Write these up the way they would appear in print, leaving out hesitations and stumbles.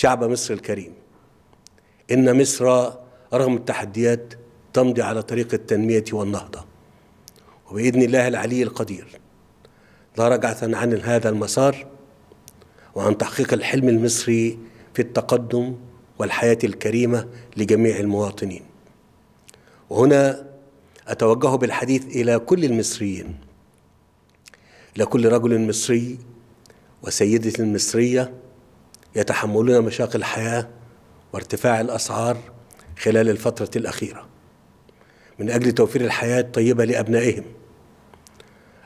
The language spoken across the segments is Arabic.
شعب مصر الكريم، إن مصر رغم التحديات تمضي على طريق التنمية والنهضة، وبإذن الله العلي القدير لا رجعة عن هذا المسار وعن تحقيق الحلم المصري في التقدم والحياة الكريمة لجميع المواطنين. وهنا أتوجه بالحديث إلى كل المصريين، إلى كل رجل مصري وسيدة مصرية يتحملون مشاق الحياة وارتفاع الأسعار خلال الفترة الأخيرة من أجل توفير الحياة الطيبة لأبنائهم.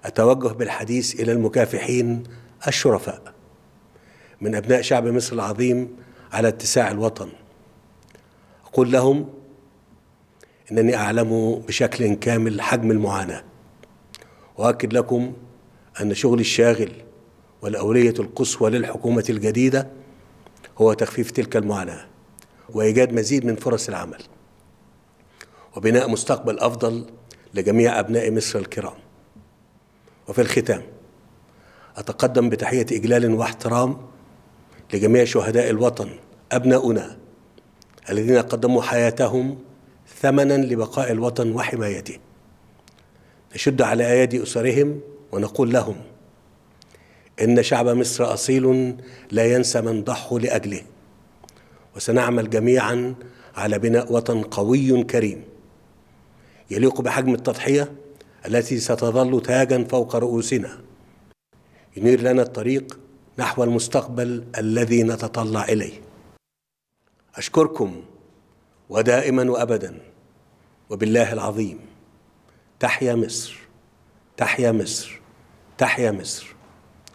أتوجه بالحديث إلى المكافحين الشرفاء من أبناء شعب مصر العظيم على اتساع الوطن. أقول لهم أنني أعلم بشكل كامل حجم المعاناة، وأؤكد لكم أن شغلي الشاغل والأولوية القصوى للحكومة الجديدة هو تخفيف تلك المعاناة وإيجاد مزيد من فرص العمل وبناء مستقبل أفضل لجميع أبناء مصر الكرام. وفي الختام أتقدم بتحية إجلال واحترام لجميع شهداء الوطن أبناؤنا الذين قدموا حياتهم ثمنا لبقاء الوطن وحمايته. نشد على أيادي أسرهم ونقول لهم إن شعب مصر أصيل لا ينسى من ضحوا لأجله، وسنعمل جميعا على بناء وطن قوي كريم يليق بحجم التضحية التي ستظل تاجا فوق رؤوسنا، ينير لنا الطريق نحو المستقبل الذي نتطلع إليه. أشكركم ودائما وأبدا، وبالله العظيم تحيا مصر، تحيا مصر، تحيا مصر،